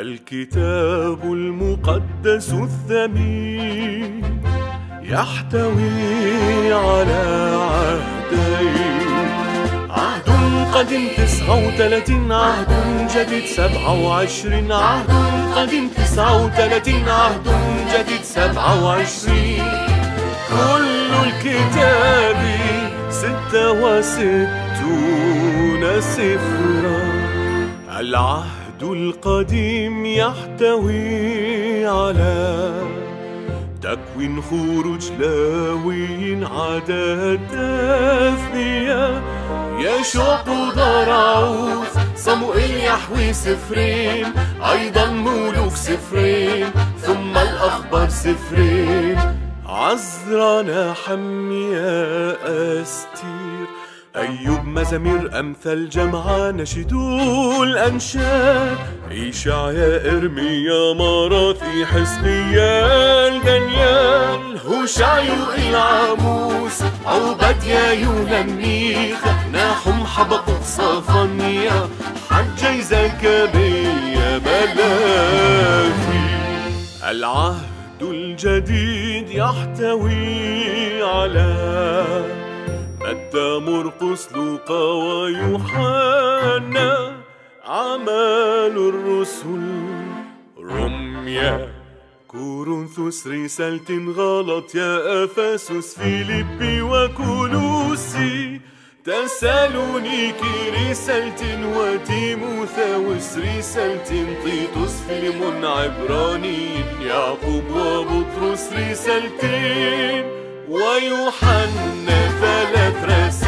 الكتاب المقدس الثمين يحتوي على عهدين، عهد قديم 39، عهد جديد 27، عهد قديم 39، عهد جديد 27. كل الكتاب 66 سفرا. العهد القديم يحتوي على تكوين، خروج، لاويين، عدد، تثنية، يشوع، ودراعوث، صموئيل، يحوي سفرين، أيضا ملوك سفرين، ثم الأخبار سفرين، عزرا، نحميا، أستير، أيوب، مزامير، أمثال، جمعة، نشيدو، الأنشاد، إشعياء، إرميا، مراثي، حزقيال، دانيال، هوشعيا، العاموس، عوبديا، يولميخ، ناحوم، حبقوق، صفانيا، حجي، زكريا، ملاخي. العهد الجديد يحتوي على متى، مرقس، لوقا، ويوحنا، أعمال الرسل، رمية، كورنثوس، رسالة، غلطية، أفسس، فيليبي، وكولوسي، تسالونيكي، رسالة، وتيموثاوس، رسالة، تيتوس، فيليمون، عبراني، يعقوب، وبطرس، رسالتين، ويوحنا، ثلاث رسائل.